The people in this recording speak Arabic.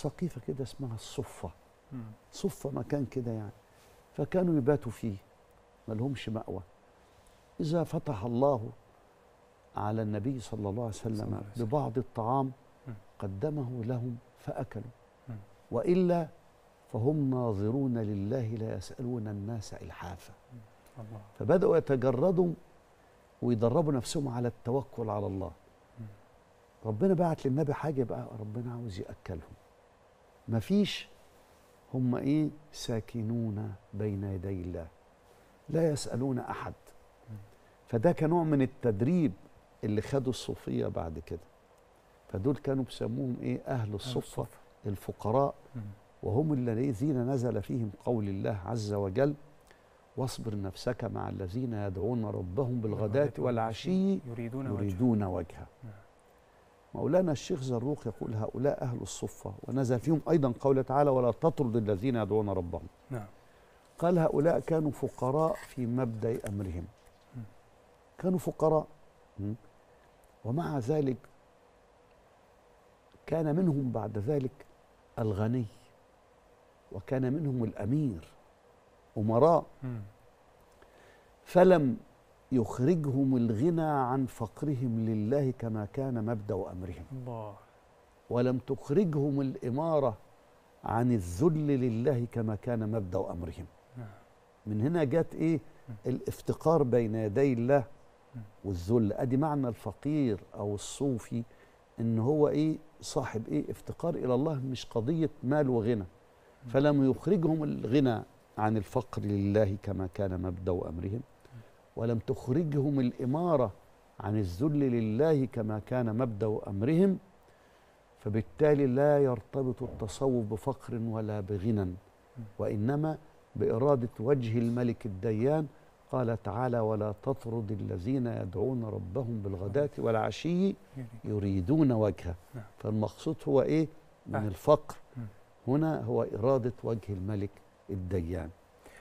سقيفه كده اسمها الصفه، صفه مكان كده يعني، فكانوا يباتوا فيه ما لهمش مأوى. اذا فتح الله على النبي صلى الله عليه وسلم ببعض الطعام قدمه لهم فأكلوا، وإلا فهم ناظرون لله لا يسألون الناس إلحافا. فبدأوا يتجردوا ويدربوا نفسهم على التوكل على الله. ربنا بعت للنبي حاجة بقى ربنا عاوز يأكلهم، مفيش، هم إيه، ساكنون بين يدي الله لا يسألون أحد. فده كنوع من التدريب اللي خدوا الصوفية بعد كده، فدول كانوا بيسموهم إيه، أهل الصفة، الفقراء، وهم الذين نزل فيهم قول الله عز وجل: واصبر نفسك مع الذين يدعون ربهم بالغداة والعشي يريدون وجهه. مولانا الشيخ زروق يقول هؤلاء أهل الصفة، ونزل فيهم أيضا قوله تعالى: ولا تطرد الذين يدعون ربهم. قال هؤلاء كانوا فقراء في مبدأ أمرهم، كانوا فقراء، ومع ذلك كان منهم بعد ذلك الغني، وكان منهم الأمير، أمراء. فلم يخرجهم الغنى عن فقرهم لله كما كان مبدأ أمرهم، الله. ولم تخرجهم الإمارة عن الذل لله كما كان مبدأ أمرهم. من هنا جت إيه، الافتقار بين يدي الله والذل. أدي معنى الفقير أو الصوفي، إن هو إيه، صاحب إيه، افتقار إلى الله، مش قضية مال وغنى. فلم يخرجهم الغنى عن الفقر لله كما كان مبدأ أمرهم، ولم تخرجهم الإمارة عن الذل لله كما كان مبدأ أمرهم. فبالتالي لا يرتبط التصوف بفقر ولا بغنى، وإنما بإرادة وجه الملك الديان. قال تعالى: ولا تطرد الذين يدعون ربهم بالغداة والعشي يريدون وجهه. فالمقصود هو إيه، من الفقر هنا هو إرادة وجه الملك الديان.